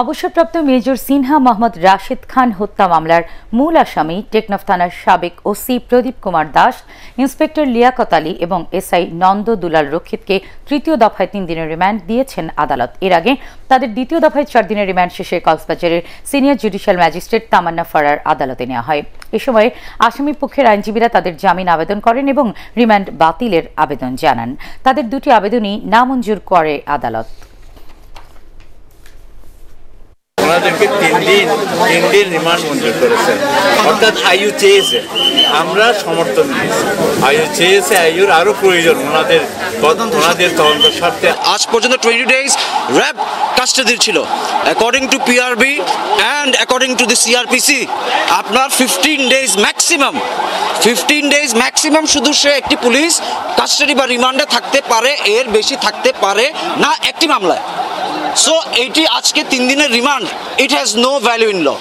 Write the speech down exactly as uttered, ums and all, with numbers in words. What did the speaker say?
অবসরপ্রাপ্ত মেজর সিনহা মোহাম্মদ রাশিদ খান হত্যা মামলার মূল আসামি টেকনাফ থানার সাবেক ওসি প্রদীপ কুমার দাস, ইন্সপেক্টর লিয়াকত আলী এবং এসআই নন্দ দুলাল রক্ষিতকে তৃতীয় দফায় তিন দিনের রিমান্ড দিয়েছেন আদালত। এর আগে তাদের দ্বিতীয় দফায় চার দিনের রিমান্ড শেষে কক্সবাজারের সিনিয়র জুডিশিয়াল ম্যাজিস্ট্রেট তমান্না ফরার আদালতে নেওয়া হয়। এ সময় আসামি পক্ষের আইনজীবীরা তাদের জামিন আবেদন করেন এবং রিমান্ড বাতিলের আবেদন জানান। তাদের দুটি আবেদনই নামঞ্জুর করে আদালত। ওনাদেরকে তিন দিন তিন দিন রিমান্ড মঞ্জুর করেছেন, অর্থাৎ আয়ু চেয়েছে, আমরা সমর্থন দিয়েছি। আয়ু চেয়েছে, আয়ুর আরও প্রয়োজন ওনাদের ওনাদের তদন্ত স্বার্থে। আজ পর্যন্ত টোয়েন্টি ডেজ র্যাব কাস্টাডি ছিল। According to PRB and according to the CrPC আপনার fifteen days maximum fifteen days maximum শুধু সে একটি পুলিশ কাস্টাডি বা রিমান্ডে থাকতে পারে, এর বেশি থাকতে পারে না একটি মামলায়। So, eighty, आज के तीन दिन remand, it has no value in law।